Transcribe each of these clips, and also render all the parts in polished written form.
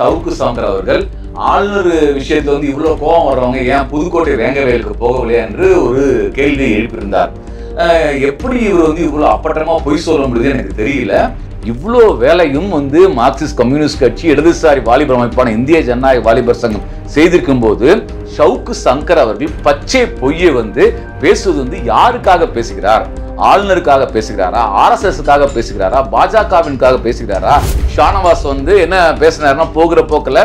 சவுக்கு சங்கர் அவர்கள் ஆல்னூர் விஷயத்துல வந்து இவ்வளவு கோபம் வர்றவங்க ஏன் புதுக்கோட்டை வேங்கைவயலுக்கு போகவில்லையா என்று ஒரு கேள்வி எழுப்பியிருந்தார். எப்படி இவர் வந்து இவ்வளவு அப்பட்டமா பொய் சொல்ல முடியுது எனக்கு தெரியல. இவ்வளோ வேலையும் வந்து மார்க்சிஸ்ட் கம்யூனிஸ்ட் கட்சி இடதுசாரி வாலிபர் அமைப்பான இந்திய ஜனநாயக வாலிபர் சங்கம் செய்திருக்கும் போது சவுக்கு சங்கர் அவர்கள் பச்சை பொய்யை வந்து பேசுவது வந்து யாருக்காக பேசுகிறார்? ஆளுநருக்காக பேசுகிறாரா? RSSக்காக பேசுகிறாரா? பாஜகவின்காக பேசுகிறாரா? ஷானவாஸ் வந்து என்ன பேசினாருன்னா, போகிற போக்கில்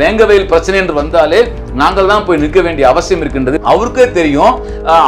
வேங்கைவயல் பிரச்சனை என்று வந்தாலே நாங்கள் தான் போய் நிற்க வேண்டிய அவசியம் இருக்கின்றது. அவருக்கே தெரியும்,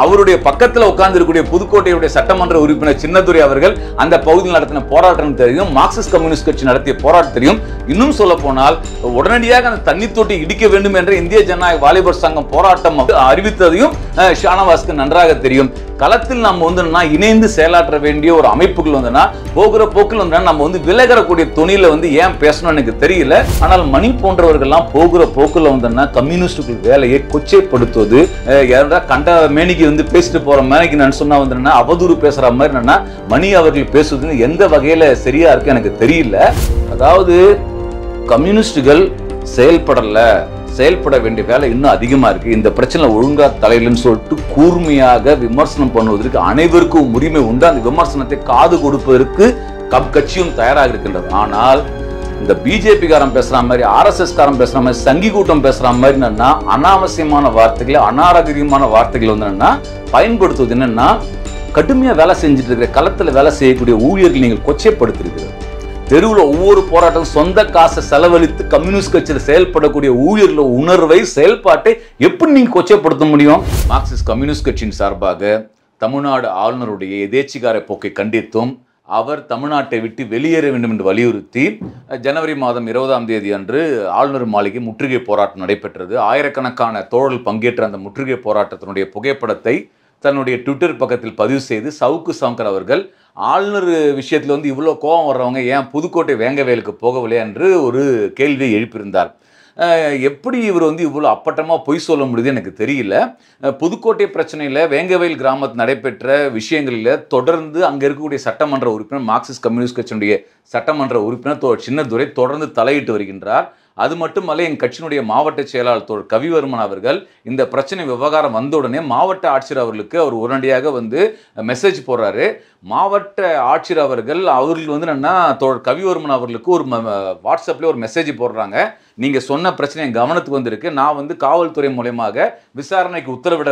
அவருடைய பக்கத்தில் உட்கார்ந்து இருக்கக்கூடிய புதுக்கோட்டையுடைய சட்டமன்ற உறுப்பினர் சின்னதுரை அவர்கள் அந்த பகுதியில் நடத்தின போராட்டம் தெரியும், மார்க்சிஸ்ட் கம்யூனிஸ்ட் கட்சி நடத்திய போராட்டம் தெரியும். இன்னும் சொல்ல போனால் உடனடியாக அந்த தண்ணி தொட்டி இடிக்க வேண்டும் என்ற இந்திய ஜனநாயக வாலிபர் சங்கம் போராட்டம் அறிவித்ததையும் ஷானவாஸ்க்கு நன்றாக தெரியும். களத்தில் நம்ம வந்து இணைந்து செயலாற்ற வேண்டிய ஒரு அமைப்புகள் வந்தனா போகிற போக்கில் வந்து நம்ம வந்து விலகக்கூடிய துணியில வந்து ஏன் பேசணும் எனக்கு தெரியல. ஆனால் மணி போன்றவர்கள்லாம் போகிற போக்கில் வந்தோம்னா கம்யூனிஸ்டுகள் வேலையை கொச்சைப்படுத்துவது, யாரா கண்ட மேனிக்கு வந்து பேசிட்டு போற மேனிக்கு நான் சொன்னா வந்து அவதூறு பேசுற மாதிரி என்னன்னா மணி அவர்கள் பேசுவது எந்த வகையில சரியா இருக்கு எனக்கு தெரியல. அதாவது கம்யூனிஸ்டுகள் செயல்பட வேண்டிய வேலை இன்னும் அதிகமா இருக்கு. இந்த பிரச்சனை ஒழுங்கா தலையிலன்னு சொல்லிட்டு கூர்மையாக விமர்சனம் பண்ணுவதற்கு அனைவருக்கும் உரிமை உண்டு. அந்த விமர்சனத்தை காது கொடுப்பதற்கு கட்சியும் தயாராக இருக்கின்றது. ஆனால் இந்த பிஜேபி காரன் பேசுற மாதிரி, RSS காரன் பேசுற மாதிரி, சங்கி கூட்டம் பேசுற மாதிரி என்னன்னா அனாவசியமான வார்த்தைகளை, அநாகரிகமான வார்த்தைகள் வந்து என்னன்னா பயன்படுத்துவது என்னன்னா கடுமையா வேலை செஞ்சுட்டு இருக்கிற களத்துல வேலை செய்யக்கூடிய ஊழியர்கள் நீங்கள் கொச்சைப்படுத்திருக்கிறது. தெருவில் ஒவ்வொரு போராட்டம் சொந்த காசை செலவழித்து கம்யூனிஸ்ட் கட்சியில் செயல்படக்கூடிய ஊழியர்கள உணர்வை, செயல்பாட்டை எப்படி நீங்கள் கொச்சைப்படுத்த முடியும்? மார்க்சிஸ்ட் கம்யூனிஸ்ட் கட்சியின் சார்பாக தமிழ்நாடு ஆளுநருடைய எதேச்சிகார போக்கை கண்டித்தும் அவர் தமிழ்நாட்டை விட்டு வெளியேற வேண்டும் என்று வலியுறுத்தி ஜனவரி மாதம் 20ஆம் தேதி அன்று ஆளுநர் மாளிகை முற்றுகை போராட்டம் நடைபெற்றது. ஆயிரக்கணக்கான தோழர்கள் பங்கேற்ற அந்த முற்றுகை போராட்டத்தினுடைய புகைப்படத்தை தன்னுடைய ட்விட்டர் பக்கத்தில் பதிவு செய்து சவுக்கு சங்கர் அவர்கள் ஆளுநர் விஷயத்தில் வந்து இவ்வளோ கோபம் வர்றவங்க ஏன் புதுக்கோட்டை வேங்கைவயலுக்கு போகவில்லையா என்று ஒரு கேள்வியை எழுப்பியிருந்தார். எப்படி இவர் வந்து இவ்வளோ அப்பட்டமாக பொய் சொல்ல முடியுது எனக்கு தெரியல. புதுக்கோட்டை பிரச்சனையில் வேங்கைவயல் கிராமத்தில் நடைபெற்ற விஷயங்களில் தொடர்ந்து அங்கே இருக்கக்கூடிய சட்டமன்ற உறுப்பினர், மார்க்சிஸ்ட் கம்யூனிஸ்ட் கட்சியினுடைய சட்டமன்ற உறுப்பினர் சின்னதுரை தொடர்ந்து தலையிட்டு வருகின்றார். அது மட்டுமல்ல, என் கட்சியினுடைய மாவட்ட செயலாளர் தோள் கவிவேர்முன அவர்கள் இந்த பிரச்சனை விவகாரம் வந்தவுடனே மாவட்ட ஆட்சியர் அவர்களுக்கு அவர் உடனடியாக வந்து மெசேஜ் போடுறாரு. மாவட்ட ஆட்சியர் அவர்கள் அவர்களுக்கு வந்து என்னன்னா தோள் கவிவேர்முன அவர்களுக்கு ஒரு வாட்ஸ்அப்ல ஒரு மெசேஜ் போடுறாங்க, நீங்கள் சொன்ன பிரச்சனை என் கவனத்துக்கு வந்திருக்கு, நான் வந்து காவல்துறை மூலமாக விசாரணைக்கு உத்தரவிட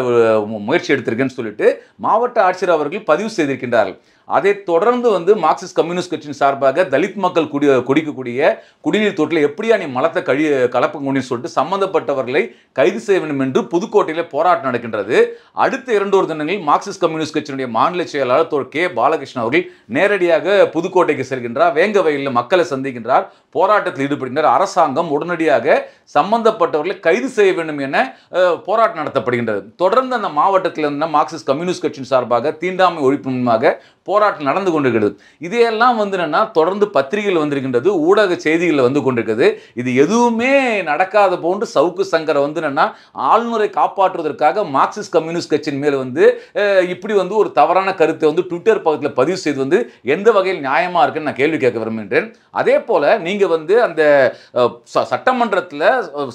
முயற்சி எடுத்திருக்கேன்னு சொல்லிட்டு மாவட்ட ஆட்சியர் அவர்கள் பதிவு செய்திருக்கின்றார்கள். அதை தொடர்ந்து வந்து மார்க்சிஸ்ட் கம்யூனிஸ்ட் கட்சியின் சார்பாக தலித் மக்கள் குடிக்கக்கூடிய குடிநீர் தொட்டில் எப்படியா நீ மலத்தை கலப்பங்கன்னு சொல்லிட்டு சம்பந்தப்பட்டவர்களை கைது செய்ய வேண்டும் என்று புதுக்கோட்டையில் போராட்டம் நடக்கின்றது. அடுத்த 2 தினங்களில் மார்க்சிஸ்ட் கம்யூனிஸ்ட் கட்சியினுடைய மாநில செயலாளர் தோழர் K. பாலகிருஷ்ணன் அவர்கள் நேரடியாக புதுக்கோட்டைக்கு செல்கின்றார். வேங்கைவயலில் மக்களை சந்திக்கின்றார், போராட்டத்தில் ஈடுபடுகின்றார். அரசாங்கம் உடனடியாக சம்பந்தப்பட்டவர்களை கைது செய்ய வேண்டும் என போராட்டம் நடத்தப்படுகின்றது. தொடர்ந்து அந்த மாவட்டத்தில் இருந்த மார்க்சிஸ்ட் கம்யூனிஸ்ட் கட்சியின் சார்பாக தீண்டாமை ஒழிப்புமாக போராட்டம் நடந்து கொண்டிருக்கிறது. இதையெல்லாம் வந்து என்னன்னா தொடர்ந்து பத்திரிகைகள் வந்திருக்கின்றது, ஊடக செய்திகள் வந்து கொண்டிருக்கிறது. இது எதுவுமே நடக்காத போன்று சவுக்கு சங்கர் வந்து என்னன்னா ஆளுநரை காப்பாற்றுவதற்காக மார்க்சிஸ்ட் கம்யூனிஸ்ட் கட்சியின் மேல் வந்து இப்படி வந்து ஒரு தவறான கருத்தை வந்து ட்விட்டர் பக்கத்தில் பதிவு செய்து வந்து எந்த வகையில் நியாயமா இருக்குன்னு நான் கேள்வி கேட்க விரும்புகின்றேன். அதே போல நீங்க வந்து அந்த சட்டமன்றத்தில்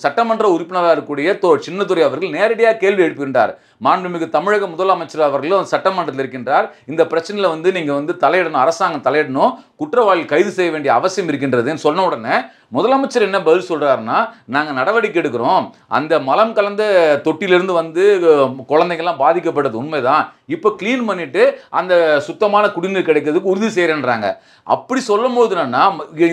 சட்டமன்ற உறுப்பினராக இருக்கக்கூடிய சின்னதுரை அவர்கள் நேரடியாக கேள்வி எழுப்புகின்றார். மாண்புமிகு தமிழக முதலமைச்சர் அவர்களும் சட்டமன்றத்தில் இருக்கின்றார். இந்த பிரச்சனையில் வந்து நீங்க வந்து தலையிடணும், அரசாங்கம் தலையிடணும், குற்றவாளி கைது செய்ய வேண்டிய அவசியம் இருக்கின்றதுன்னு சொன்ன உடனே முதலமைச்சர் என்ன பதில் சொல்றாருன்னா, நாங்க நடவடிக்கை எடுக்கிறோம், அந்த மலம் கலந்த தொட்டிலிருந்து வந்து குழந்தைங்கள்லாம் பாதிக்கப்பட்டது உண்மைதான், இப்போ கிளீன் பண்ணிட்டு அந்த சுத்தமான குடிநீர் கிடைக்கிறதுக்கு உறுதி செய்யறேன்றாங்க. அப்படி சொல்லும் போது என்னன்னா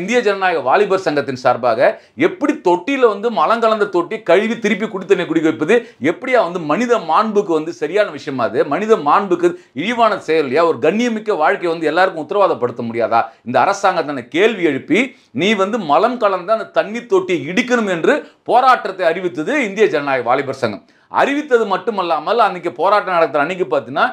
இந்திய ஜனநாயக வாலிபர் சங்கத்தின் சார்பாக எப்படி தொட்டியில வந்து மலம் கலந்த தொட்டி கழுவி திருப்பி குடித்தண்ணி குடிக்க வைப்பது எப்படியா வந்து மனித மாண்புக்கு வந்து சரியான விஷயமா? அது மனித மாண்புக்கு இழிவான செயல் இல்லையா? ஒரு கண்ணியமிக்க வாழ்க்கை வந்து எல்லாருக்கும் உத்தரவாதப்படுத்த முடியாதா? இந்த அரசாங்கத்தை கேள்வி எழுப்பி நீ வந்து மலம் கலந்த அந்த தண்ணி தொட்டியை இடிக்கணும் என்று போராட்டத்தை அறிவித்தது இந்திய ஜனநாயக வாலிபர் சங்கம். அறிவித்தது மட்டுமல்லாமல் அன்னைக்கு போராட்டம் நடத்துகிற அன்னைக்கு பார்த்தீங்கன்னா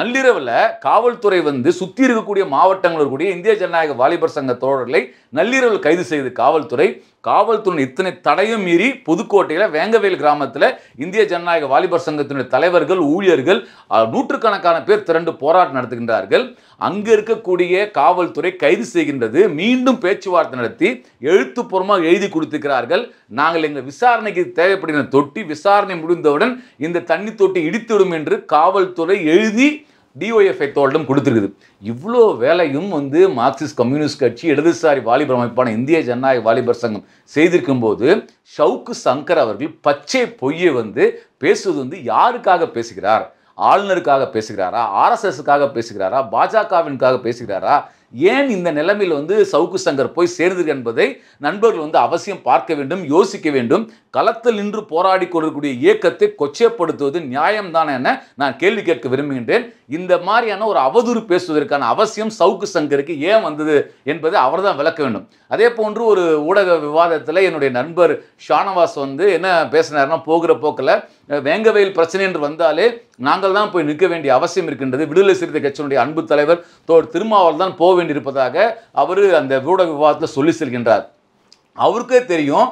நள்ளிரவில் காவல்துறை வந்து சுற்றி இருக்கக்கூடிய மாவட்டங்கள் இருக்கக்கூடிய இந்திய ஜனநாயக வாலிபர் சங்க தோழர்களை நள்ளிரவில் கைது செய்து காவல்துறை. காவல்துறை இத்தனை தடையும் மீறி புதுக்கோட்டையில் வேங்கைவயல் கிராமத்தில் இந்திய ஜனநாயக வாலிபர் சங்கத்தினுடைய தலைவர்கள் ஊழியர்கள் நூற்றுக்கணக்கான பேர் திரண்டு போராட்டம் நடத்துகின்றார்கள். அங்கே இருக்கக்கூடிய காவல்துறை கைது செய்கின்றது. மீண்டும் பேச்சுவார்த்தை நடத்தி எழுத்துப்பூர்வமாக எழுதி கொடுத்துக்கிறார்கள், நாங்கள் எங்கள் விசாரணைக்கு தேவைப்படுகிற தொட்டி விசாரணை முடிந்தவுடன் இந்த தண்ணி தொட்டி இடித்துவிடும் என்று காவல்துறை எழுதி டிஒஎஃப்ஐ தோளிடம் கொடுத்துருக்குது. இவ்வளோ வேலையும் வந்து மார்க்சிஸ்ட் கம்யூனிஸ்ட் கட்சி இடதுசாரி வாலிபர் அமைப்பான இந்திய ஜனநாயக வாலிபர் சங்கம் செய்திருக்கும் போது சவுக்கு சங்கர் அவர்கள் பச்சை பொய்யை வந்து பேசுவது வந்து யாருக்காக பேசுகிறார்? ஆளுநருக்காக பேசுகிறாரா? ஆர்எஸ்எஸ்க்காக பேசுகிறாரா? பாஜகவின்காக பேசுகிறாரா? ஏன் இந்த நிலைமையில் வந்து சவுக்கு சங்கர் போய் சேர்ந்தது என்பதை நண்பர்கள் வந்து அவசியம் பார்க்க வேண்டும், யோசிக்க வேண்டும். களத்தில் நின்று போராடி கொள்ளக்கூடிய இயக்கத்தை கொச்சைப்படுத்துவது நியாயம்தானே என நான் கேள்வி கேட்க விரும்புகின்றேன். இந்த மாதிரியான ஒரு அவதூறு பேசுவதற்கான அவசியம் சவுக்கு சங்கருக்கு ஏன் வந்தது என்பதை அவர் தான் விளக்க வேண்டும். அதே போன்று ஒரு ஊடக விவாதத்தில் என்னுடைய நண்பர் ஷானவாஸ் வந்து என்ன பேசினார்னா, போகிற போக்கில் வேங்கைவயல் பிரச்சனை என்று வந்தாலே நாங்கள் தான் போய் நிற்க வேண்டிய அவசியம் இருக்கின்றது, விடுதலை சிறுத்தை கட்சியினுடைய அன்பு தலைவர் தோழர் திருமாவால் தான் போக வேண்டியிருப்பதாக அவர் அந்த ஊடக விவாதத்தில் சொல்லி செல்கின்றார். அவருக்கே தெரியும்,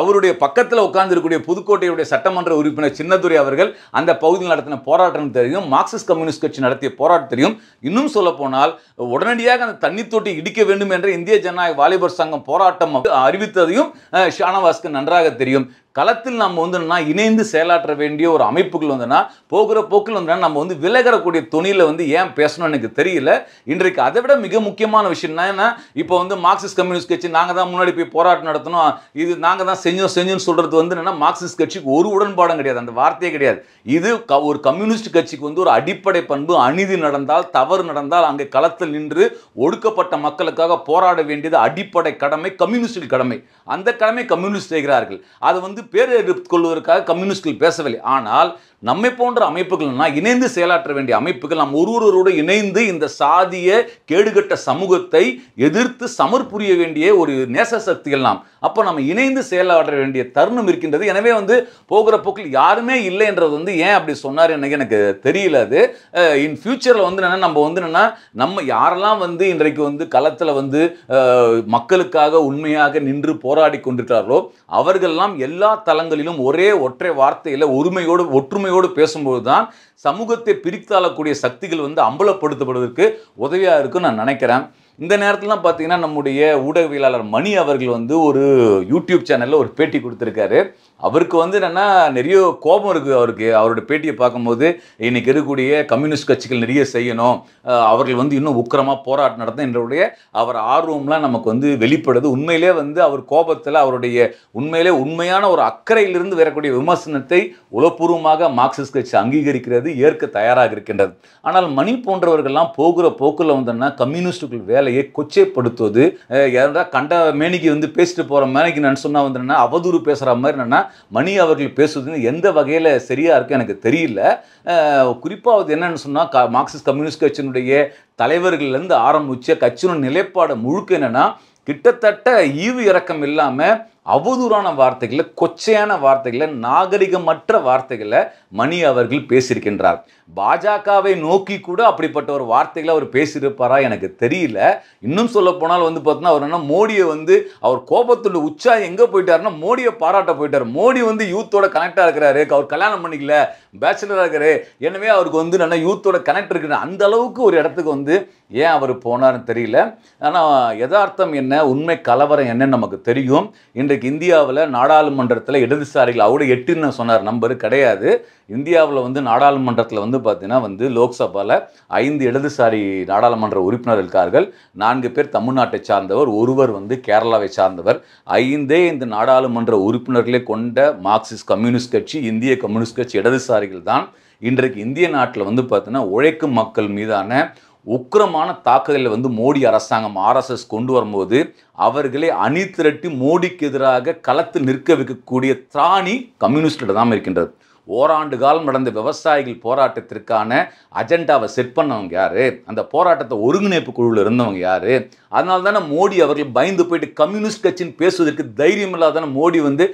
அவருடைய பக்கத்தில் உட்கார்ந்துருக்கக்கூடிய புதுக்கோட்டையுடைய சட்டமன்ற உறுப்பினர் சின்னதுரை அவர்கள் அந்த பகுதியில் நடத்தின போராட்டம் தெரியும், மார்க்சிஸ்ட் கம்யூனிஸ்ட் கட்சி நடத்திய போராட்டம் தெரியும். இன்னும் சொல்ல போனால் உடனடியாக அந்த தண்ணி தொட்டி இடிக்க வேண்டும் என்ற இந்திய ஜனநாயக வாலிபர் சங்கம் போராட்டம் அறிவித்ததையும் ஷானவாஸ்க்கு நன்றாக தெரியும். களத்தில் நம்ம வந்துன்னா இணைந்து செயலாற்ற வேண்டிய ஒரு அமைப்புகள் வந்துன்னா போகிற போக்கில் வந்துன்னா நம்ம வந்து விலகிறக்கூடிய துணியில் வந்து ஏன் பேசணும்னு எனக்கு தெரியல. இன்றைக்கு அதை விட மிக முக்கியமான விஷயம்னா என்ன, இப்போ வந்து மார்க்சிஸ்ட் கம்யூனிஸ்ட் கட்சி நாங்கள் தான் முன்னாடி போய் போராட்டம் நடத்தணும், இது நாங்கள் தான் செஞ்சோம்னு சொல்கிறது வந்து என்னென்னா மார்க்சிஸ்ட் கட்சிக்கு ஒரு உடன்பாடும் கிடையாது, அந்த வார்த்தையே கிடையாது. இது ஒரு கம்யூனிஸ்ட் கட்சிக்கு வந்து ஒரு அடிப்படை பண்பு, அநீதி நடந்தால் தவறு நடந்தால் அங்கே களத்தில் நின்று ஒடுக்கப்பட்ட மக்களுக்காக போராட வேண்டியது அடிப்படை கடமை, கம்யூனிஸ்ட் கடமை. அந்த கடமை கம்யூனிஸ்ட் செய்கிறார்கள், அது வந்து பேர் எடுத்துக்கொள்வதற்காக கம்யூனிஸ்ட்கள் பேசவில்லை. ஆனால் நம்மை போன்ற அமைப்புகள்னா இணைந்து செயலாற்ற வேண்டிய அமைப்புகள், நாம் ஒருவரோடு இணைந்து இந்த சாதிய கேடுகட்ட சமூகத்தை எதிர்த்து சமர்புரிய வேண்டிய ஒரு நேச சக்திகள் நாம். அப்போ நம்ம இணைந்து செயலாற்ற வேண்டிய தருணம் இருக்கின்றது. எனவே வந்து போகிற போக்கில் யாருமே இல்லை என்றது வந்து ஏன் அப்படி சொன்னார் எனக்கு தெரியல. அது இன் ஃபியூச்சரில் வந்து என்னென்னா நம்ம வந்து என்னென்னா நம்ம யாரெல்லாம் வந்து இன்றைக்கு வந்து களத்தில் வந்து மக்களுக்காக உண்மையாக நின்று போராடி கொண்டிருக்கிறார்களோ அவர்களெல்லாம் எல்லா தளங்களிலும் ஒரே ஒற்றை வார்த்தையில் ஒருமையோடு ஒற்றுமை பேசும்போது தான் சமூகத்தை பிரித்தாளக்கூடிய சக்திகள் வந்து அம்பலப்படுத்தப்படுவதற்கு உதவியா இருக்கும் நான் நினைக்கிறேன். இந்த நேரத்துலாம் பார்த்தீங்கன்னா நம்முடைய ஊடகவியலாளர் மணி அவர்கள் வந்து ஒரு யூடியூப் சேனலில் ஒரு பேட்டி கொடுத்துருக்காரு. அவருக்கு வந்து என்னென்னா நிறைய கோபம் இருக்குது அவருக்கு, அவருடைய பேட்டியை பார்க்கும்போது இன்றைக்கி இருக்கக்கூடிய கம்யூனிஸ்ட் கட்சிகள் நிறைய செய்யணும், அவர்கள் வந்து இன்னும் உக்கிரமாக போராட்டம் நடத்தும் என்னுடைய அவர் ஆர்வம்லாம் நமக்கு வந்து வெளிப்படுது. உண்மையிலே வந்து அவர் கோபத்தில் அவருடைய உண்மையிலே உண்மையான ஒரு அக்கறையிலிருந்து வரக்கூடிய விமர்சனத்தை உளப்பூர்வமாக மார்க்சிஸ்ட் கட்சி அங்கீகரிக்கிறது, ஏற்க தயாராக இருக்கின்றது. ஆனால் மணி போன்றவர்கள்லாம் போகிற போக்கில் வந்தோன்னா கம்யூனிஸ்டுகள் வேலையை கொச்சைப்படுத்துவது, யாரா கண்ட மேனிக்கு வந்து பேசிட்டு போகிற மேனிக்கு நான் சொன்னால் வந்து அவதூறு பேசுகிற மாதிரி என்னென்னா மணி அவர்கள் பேசுவது எந்த வகையில் சரியா இருக்கு எனக்கு தெரியல. குறிப்பாக அது என்னன்னு சொன்னால் மார்க்சிஸ்ட் கம்யூனிஸ்ட் கட்சியினுடைய தலைவர்கள்லேருந்து ஆரம்பித்த கட்சியினுடைய நிலைப்பாடு முழுக்க என்னன்னா கிட்டத்தட்ட ஈவு இறக்கம் இல்லாமல் அவதூறான வார்த்தைகளை, கொச்சையான வார்த்தைகளை, நாகரிகமற்ற வார்த்தைகளை மணி அவர்கள் பேசியிருக்கின்றார். பாஜகவை நோக்கி கூட அப்படிப்பட்ட ஒரு வார்த்தைகளை அவர் பேசியிருப்பாரா எனக்கு தெரியல. இன்னும் சொல்ல போனால் வந்து பார்த்தோன்னா அவர் என்ன மோடியை வந்து அவர் கோபத்தோட உச்சா எங்கே போயிட்டாருன்னா மோடியை பாராட்ட போயிட்டார். மோடி வந்து யூத்தோட கனெக்டாக இருக்கிறாரு, அவர் கல்யாணம் பண்ணிக்கல, பேச்சுலராக இருக்காரு, எனவே அவருக்கு வந்து நல்லா யூத்தோட கனெக்ட் இருக்குது, அந்த அளவுக்கு ஒரு இடத்துக்கு வந்து ஏன் அவர் போனார்னு தெரியல. ஆனால் யதார்த்தம் என்ன, உண்மை கலவரம் என்னன்னு நமக்கு தெரியும். இன்றைக்கு இந்தியாவில் நாடாளுமன்றத்தில் இடதுசாரிகள் அவட 8ன்னு சொன்னார் நம்பரு கிடையாது. இந்தியாவில் வந்து நாடாளுமன்றத்தில் வந்து பார்த்தீங்கன்னா வந்து லோக்சபாவில் 5 இடதுசாரி நாடாளுமன்ற உறுப்பினர் இருக்கார்கள், 4 பேர் தமிழ்நாட்டை சார்ந்தவர், ஒருவர் வந்து கேரளாவை சார்ந்தவர். 5 இந்த நாடாளுமன்ற உறுப்பினர்களே கொண்ட மார்க்சிஸ்ட் கம்யூனிஸ்ட் கட்சி, இந்திய கம்யூனிஸ்ட் கட்சி இடதுசாரிகள் தான் இன்றைக்கு இந்திய நாட்டில் வந்து பார்த்தீங்கன்னா உழைக்கும் மக்கள் மீதான உக்கிரமான தாக்குதலில் வந்து மோடி அரசாங்கம் RSS கொண்டு வரும்போது அவர்களை அணி திரட்டி மோடிக்கு எதிராக களத்து நிற்க வைக்கக்கூடிய திராணி கம்யூனிஸ்டில் தான் இருக்கின்றது. ஓராண்டு காலம் நடந்த விவசாயிகள் போராட்டத்திற்கான அஜெண்டாவை செட் பண்ணவங்க யார், அந்த போராட்டத்தை ஒருங்கிணைப்பு குழுவில் இருந்தவங்க யார். அதனால தானே மோடி அவர்கள் பயந்து போயிட்டு கம்யூனிஸ்ட் கட்சின்னு பேசுவதற்கு தைரியம் இல்லாதான மோடி வந்து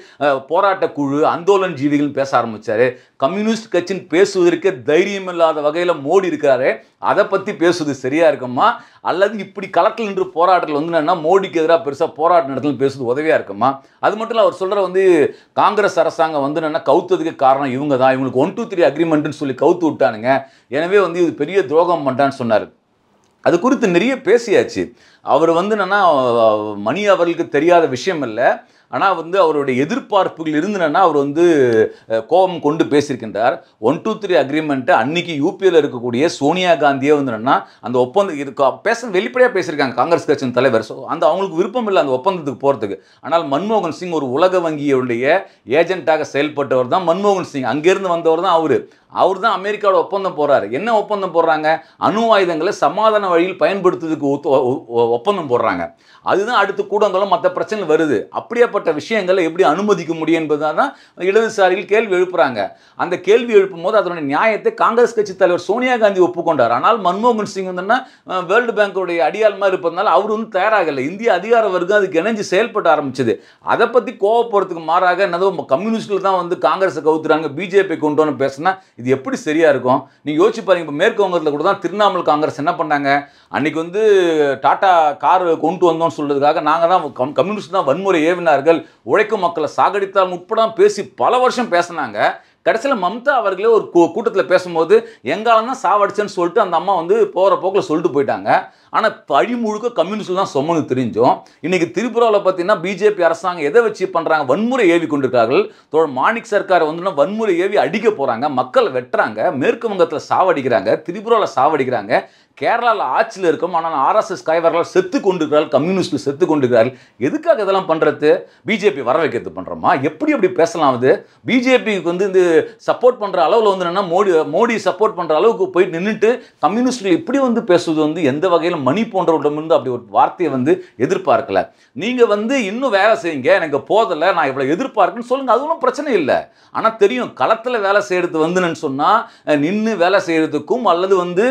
போராட்ட குழு அந்தோலன் ஜீவிகள்னு பேச ஆரம்பித்தார். கம்யூனிஸ்ட் கட்சின்னு பேசுவதற்கு தைரியம் இல்லாத வகையில் மோடி இருக்கிறாரு, அதை பற்றி பேசுவது சரியாக இருக்குமா? அல்லது இப்படி களத்தில் நின்று போராட்டத்தில் வந்து என்னென்னா மோடிக்கு எதிராக பெருசாக போராட்ட நடத்தல் பேசுவது உதவியாக இருக்குமா? அது மட்டும் இல்லை, அவர் சொல்கிற வந்து காங்கிரஸ் அரசாங்கம் வந்து என்னென்னா கவுத்ததுக்கு காரணம் இவங்க தான், இவங்களுக்கு 1-2-3 அக்ரிமெண்ட்டுன்னு சொல்லி கவுத்து விட்டானுங்க, எனவே வந்து இது பெரிய துரோகம் பண்ணிட்டான்னு சொன்னார். அது குறித்து நிறைய பேசியாச்சு. அவர் வந்து என்னென்னா மணி அவர்களுக்கு தெரியாத விஷயம் இல்லை, ஆனால் வந்து அவருடைய எதிர்பார்ப்புகள் இருந்தனா அவர் வந்து கோபம் கொண்டு பேசியிருக்கின்றார். 1-2-3 அக்ரிமெண்ட்டை அன்றைக்கி யூபியில் இருக்கக்கூடிய சோனியா காந்தியே வந்துன்னா அந்த ஒப்பந்தம் இருக்கா பேச வெளிப்படையாக பேசியிருக்காங்க காங்கிரஸ் கட்சியின் தலைவர். ஸோ அந்த அவங்களுக்கு விருப்பம் இல்லை அந்த ஒப்பந்தத்துக்கு போகிறதுக்கு. ஆனால் மன்மோகன் சிங் ஒரு உலக வங்கியுடைய ஏஜென்ட்டாக செயல்பட்டவர் தான் மன்மோகன் சிங், அங்கேருந்து வந்தவர் தான் அவர் தான் அமெரிக்காவோட ஒப்பந்தம் போடுறாரு. என்ன ஒப்பந்தம் போடுறாங்க? அணு ஆயுதங்களை சமாதான வழியில் பயன்படுத்துவதற்கு ஒப்பந்தம் போடுறாங்க. அதுதான் அடுத்து கூடங்களும் மற்ற பிரச்சனை வருது. அப்படியேப்பட்ட விஷயங்களை எப்படி அனுமதிக்க முடியும் என்பதுதான் தான் இடதுசாரிகள் கேள்வி எழுப்புறாங்க. அந்த கேள்வி எழுப்பும் போது அதனுடைய நியாயத்தை காங்கிரஸ் கட்சி தலைவர் சோனியா காந்தி ஒப்புக்கொண்டார். ஆனால் மன்மோகன் சிங் வந்துன்னா வேர்ல்டு பேங்கோடைய அடியால் மாதிரி இருப்பதனால அவர் வந்து தயாராகலை. இந்திய அதிகார வர்க்கம் அதுக்கு இணைஞ்சு செயல்பட ஆரம்பிச்சது. அதை பற்றி கோவப்படுறதுக்கு மாறாக என்னதோ கம்யூனிஸ்டில் தான் வந்து காங்கிரஸை கவுத்துறாங்க, பிஜேபி கொண்டோன்னு பேசுனா இது எப்படி சரியாக இருக்கும்? நீங்கள் யோசிச்சு பாருங்க. இப்போ மேற்கு வங்கத்தில் கூட தான் திரிணாமுல் காங்கிரஸ் என்ன பண்ணாங்க, அன்றைக்கி வந்து டாட்டா கார் கொண்டு வந்தோம்னு சொல்கிறதுக்காக நாங்கள் தான் கம்யூனிஸ்ட் தான் வன்முறை ஏவினார்கள், உழைக்கும் மக்களை சாகடித்தால் உட்பட பேசி பல வருஷம் பேசினாங்க. கடைசியில் மம்தா அவர்களே ஒரு கூட்டத்தில் பேசும்போது எங்காலம் தான் சாவடிச்சேன்னு சொல்லிட்டு அந்த அம்மா வந்து போகிற போக்கில் சொல்லிட்டு போயிட்டாங்க. ஆனால் பழி முழுக்க கம்யூனிஸ்டில் தான் சொன்னது தெரிஞ்சோம். இன்றைக்கி திரிபுராவில் பார்த்தீங்கன்னா பிஜேபி அரசாங்கம் எதை வச்சு பண்ணுறாங்க, வன்முறை ஏவி கொண்டிருக்கார்கள். மாணிக் சர்க்கார் வந்துன்னா வன்முறை ஏவி அடிக்க போகிறாங்க, மக்களை வெட்டுறாங்க, மேற்கு வங்கத்தில் சாவடிக்கிறாங்க, திரிபுராவில் சாவடிக்கிறாங்க, கேரளாவில் ஆட்சியில் இருக்கும் ஆனால் ஆர்எஸ்எஸ் காய்வர்களால் செத்து கொண்டிருக்கிறார்கள், கம்யூனிஸ்டில் செத்து கொண்டிருக்கிறார்கள். எதுக்காக இதெல்லாம் பண்ணுறது? பிஜேபி வர வைக்கிறது பண்ணுறோமா? எப்படி பேசலாம்? அது பிஜேபிக்கு வந்து இந்த சப்போர்ட் பண்ணுற அளவில் வந்து என்னென்னா மோடி சப்போர்ட் பண்ணுற அளவுக்கு போயிட்டு நின்றுட்டு கம்யூனிஸ்டில் இப்படி வந்து பேசுவது வந்து எந்த வகையில் மணி போன்றவர்களிடமிருந்து அப்படி ஒரு வார்த்தையை வந்து எதிர்பார்க்கல. நீங்கள் வந்து இன்னும் வேலை செய்யுங்க, எனக்கு போதலை, நான் இவ்வளோ எதிர்பார்க்குன்னு சொல்லுங்கள், அது ஒன்றும் பிரச்சனை இல்லை. ஆனால் தெரியும் களத்தில் வேலை செய்கிறது வந்துன்னு சொன்னால் நின்று வேலை செய்கிறதுக்கும் அல்லது வந்து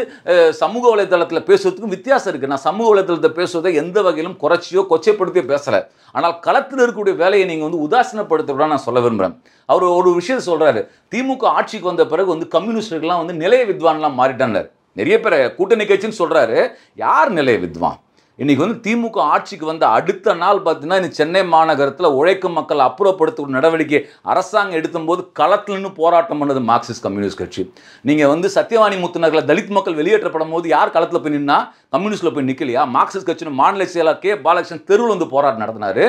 சமூக வலைதளத்தில் பேசுவதுக்கும் வித்தியாசம் இருக்குது. நான் சமூக வலைதளத்தை பேசுவதை எந்த வகையிலும் குறைச்சியோ கொச்சைப்படுத்தியோ பேசலை. ஆனால் களத்தில் இருக்கக்கூடிய வேலையை நீங்கள் வந்து உதாசீனப்படுத்த நான் சொல்ல விரும்புகிறேன். அவர் ஒரு விஷயத்தை சொல்கிறாரு, திமுக ஆட்சிக்கு வந்த பிறகு வந்து கம்யூனிஸ்டுகள்லாம் வந்து நிலைய வித்வான்லாம் மாறிட்டான்னர். நிறைய பேர் கூட்டணி கட்சின்னு சொல்கிறாரு. யார் நிலைய வித்வான்? இன்றைக்கி வந்து திமுக ஆட்சிக்கு வந்த அடுத்த நாள் பார்த்தீங்கன்னா இந்த சென்னை மாநகரத்தில் உழைக்கும் மக்கள் அப்புறப்படுத்தும் நடவடிக்கை அரசாங்கம் எடுக்கும்போது களத்தில்னு போராட்டம் பண்ணது மார்க்சிஸ்ட் கம்யூனிஸ்ட் கட்சி. நீங்கள் வந்து சத்தியவாணி முத்துநகரில் தலித் மக்கள் வெளியேற்றப்படும் போது யார் களத்தில் போய் நின்னா, கம்யூனிஸ்டில் போய் நிற்கலையா? மார்க்சிஸ்ட் கட்சியின் மாநில செயலாளர் கே பாலகிருஷ்ணன் தெருவில் வந்து போராட்டம் நடத்தினார்.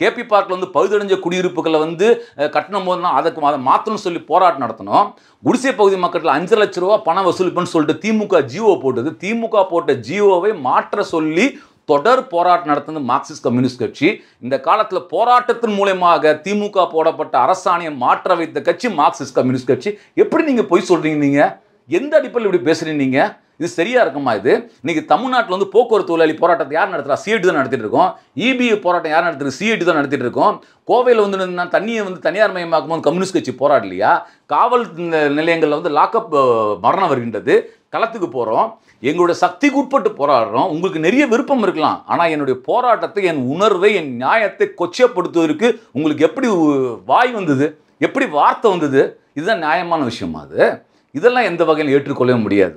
கேபி பார்க்கில் வந்து பழுதடைஞ்ச குடியிருப்புகளை வந்து கட்டணும் போதுனா அதுக்கு அதை மாற்றணும்னு சொல்லி போராட்டம் நடத்தணும். குடிசை பகுதி மக்களுக்கு 5 லட்ச ரூபா பணம் வசூலிப்புன்னு சொல்லிட்டு திமுக ஜிஓ போட்டது. திமுக போட்ட ஜிஓவை மாற்ற சொல்லி தொடர் போராட்டம் நடத்துனது மார்க்சிஸ்ட் கம்யூனிஸ்ட் கட்சி. இந்த காலத்தில் போராட்டத்தின் மூலமாக திமுக போடப்பட்ட அரசாணையை மாற்ற வைத்த கட்சி மார்க்சிஸ்ட் கம்யூனிஸ்ட் கட்சி. எப்படி நீங்கள் போய் சொல்கிறீங்க? நீங்கள் எந்த அடிப்படையில் இப்படி பேசுகிறீங்க? நீங்கள் இது சரியாக இருக்குமா? இது இன்றைக்கி தமிழ்நாட்டில் வந்து போக்குவரத்து தொழிலாளி போராட்டத்தை யார் நடத்துகிறா? சிஐடி தான் நடத்திட்டு இருக்கோம். இபிஐ போராட்டம் யார் நடத்துகிறது? சிஐடி தான் நடத்திட்டு இருக்கோம். கோவையில் வந்து நான் தண்ணியை வந்து தனியார் மயமாக்கும் போது கம்யூனிஸ்ட் கட்சி போராடலையா? காவல் நிலையங்களில் வந்து லாக்அப் மரணம் வருகின்றது, களத்துக்கு போகிறோம், எங்களுடைய சக்திக்கு உட்பட்டு போராடுறோம். உங்களுக்கு நிறைய விருப்பம் இருக்கலாம், ஆனால் என்னுடைய போராட்டத்தை, என் உணர்வை, என் நியாயத்தை கொச்சைப்படுத்துவதற்கு உங்களுக்கு எப்படி வாய் வந்தது, எப்படி வார்த்தை வந்தது? இதுதான் நியாயமான விஷயமா? அது இதெல்லாம் எந்த வகையில் ஏற்றுக்கொள்ளவே முடியாது.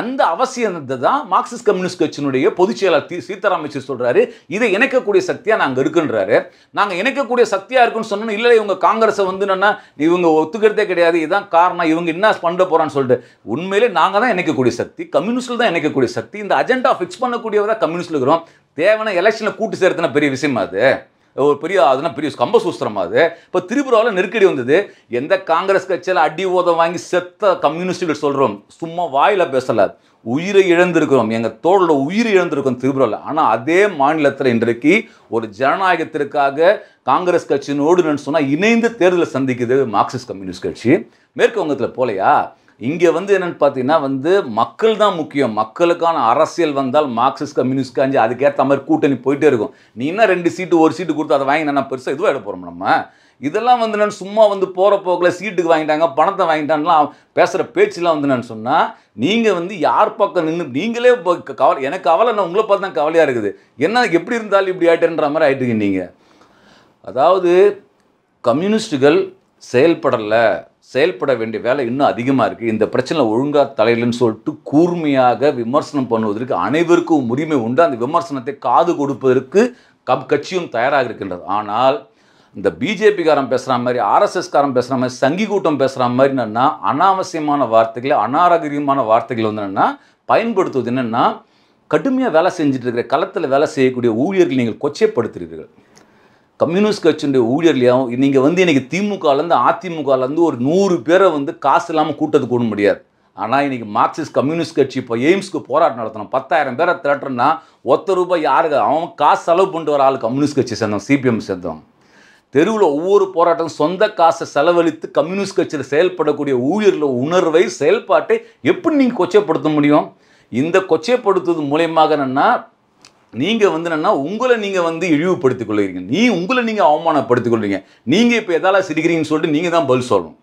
அந்த அவசியத்தை தான் மார்க்சிஸ்ட் கம்யூனிஸ்ட் கட்சியினுடைய பொதுச் செயலாளர் சீதாராம் யெச்சூரி சொல்கிறாரு. இதை இணைக்கக்கூடிய சக்தியாக நாங்கள் இருக்குன்றாரு. நாங்கள் இணைக்கக்கூடிய சக்தியாக இருக்குன்னு சொன்னோன்னா இல்லை இவங்க காங்கிரஸை வந்து என்னென்னா இவங்க ஒத்துக்கிறதே கிடையாது, இதுதான் காரணம், இவங்க என்ன பண்ண போகிறான்னு சொல்லிட்டு. உண்மையிலே நாங்கள் தான் இணைக்கக்கூடிய சக்தி, கம்யூனிஸ்டில் தான் இணைக்கக்கூடிய சக்தி. இந்த அஜெண்டா ஃபிக்ஸ் பண்ணக்கூடியவராக கம்யூனிஸ்டில் இருக்கிறோம். தேவையான எலெக்ஷனில் கூட்டு சேர்த்துனா பெரிய விஷயமா? அது ஒரு பெரிய அதுனா பெரிய கம்ப சூஸ்திரம் அது. இப்போ திரிபுராவில் நெருக்கடி வந்தது, எந்த காங்கிரஸ் கட்சியில் அடி ஓதம் வாங்கி செத்த கம்யூனிஸ்டுகள் சொல்கிறோம், சும்மா வாயில் பேசலை, உயிரை இழந்திருக்கிறோம், எங்கள் தோளோட உயிரை இழந்திருக்கோம் திரிபுராவில். ஆனால் அதே மாநிலத்தில் இன்றைக்கு ஒரு ஜனநாயகத்திற்காக காங்கிரஸ் கட்சியினோடு சொன்னால் இணைந்து தேர்தலை சந்திக்குது மார்க்சிஸ்ட் கம்யூனிஸ்ட் கட்சி. மேற்கு வங்கத்தில் போலையா, இங்கே என்னென்னு பார்த்தீங்கன்னா மக்கள் தான் முக்கியம், மக்களுக்கான அரசியல் வந்தால் மார்க்சிஸ்ட் கம்யூனிஸ்ட் கட்சி அதுக்கேற்ற மாதிரி கூட்டணி போயிட்டே இருக்கும். நீ என்ன 2 சீட்டு 1 சீட்டு கொடுத்து அதை வாங்கி நான் பெருசாக இதுவாக எடுக்க போகிறோம். நம்ம இதெல்லாம் நான் சும்மா போகிற போக்கில் சீட்டுக்கு வாங்கிட்டாங்க பணத்தை வாங்கிட்டாங்கலாம் பேசுகிற பேச்செலாம் நான் சொன்னால் நீங்கள் யார் பக்கம் நின்று நீங்களே கவலை, எனக்கு கவலை, நான் உங்களை பார்த்து தான் கவலையாக இருக்குது, என்ன எப்படி இருந்தாலும் இப்படி ஆகிட்டேன்ற மாதிரி ஆகிட்டு இருக்கீங்க. அதாவது கம்யூனிஸ்டுகள் செயல்படலை, செயல்பட வேண்டிய வேலை இன்னும் அதிகமாக இருக்குது, இந்த பிரச்சனை ஒழுங்காக தலையிலன்னு சொல்லிட்டு கூர்மையாக விமர்சனம் பண்ணுவதற்கு அனைவருக்கும் உரிமை உண்டு. அந்த விமர்சனத்தை காது கொடுப்பதற்கு கட்சியும் தயாராக இருக்கின்றது. ஆனால் இந்த பிஜேபிக்காரன் பேசுகிற மாதிரி, ஆர்எஸ்எஸ்காரன் பேசுகிற மாதிரி, சங்கி கூட்டம் பேசுகிற மாதிரி என்னென்னா அனாவசியமான வார்த்தைகளை, அநாகரிகமான வார்த்தைகளை என்னென்னா பயன்படுத்துவது என்னென்னா கடுமையாக வேலை செஞ்சுட்டு இருக்கிற களத்தில் வேலை செய்யக்கூடிய ஊழியர்கள் நீங்கள் கொச்சைப்படுத்துகிறீர்கள். கம்யூனிஸ்ட் கட்சியுடைய ஊழியர்லையாகவும் நீங்கள் இன்றைக்கி திமுகலேருந்து அதிமுகலேருந்து ஒரு 100 பேரை காசு இல்லாமல் கூட்டத்துக்கு கூட முடியாது. ஆனால் இன்றைக்கி மார்க்சிஸ்ட் கம்யூனிஸ்ட் கட்சி இப்போ எய்ம்ஸ்க்கு போராட்டம் நடத்தணும், 10,000 பேரை திரட்டுறேன்னா 1 ரூபாய் யாருக்கு அவன் காசு செலவு பண்ணிட்டு வர ஆள் கம்யூனிஸ்ட் கட்சி சேர்ந்தவன், சிபிஎம் சேர்ந்தவன். தெருவில் ஒவ்வொரு போராட்டம் சொந்த காசை செலவழித்து கம்யூனிஸ்ட் கட்சியில் செயல்படக்கூடிய ஊழியர்கள் உணர்வை செயல்பாட்டை எப்படி நீங்கள் கொச்சைப்படுத்த முடியும்? இந்த கொச்சைப்படுத்துவது மூலயமாக என்னென்னா நீங்கள் என்னென்னா உங்களை நீங்கள் இழிவுபடுத்திக் கொள்கிறீங்க, உங்களை நீங்கள் அவமானப்படுத்திக் கொள்கிறீங்க. நீங்கள் இப்போ எதால சிரிக்கிறீங்கன்னு சொல்லிட்டு நீங்கள் தான் பதில் சொல்லணும்.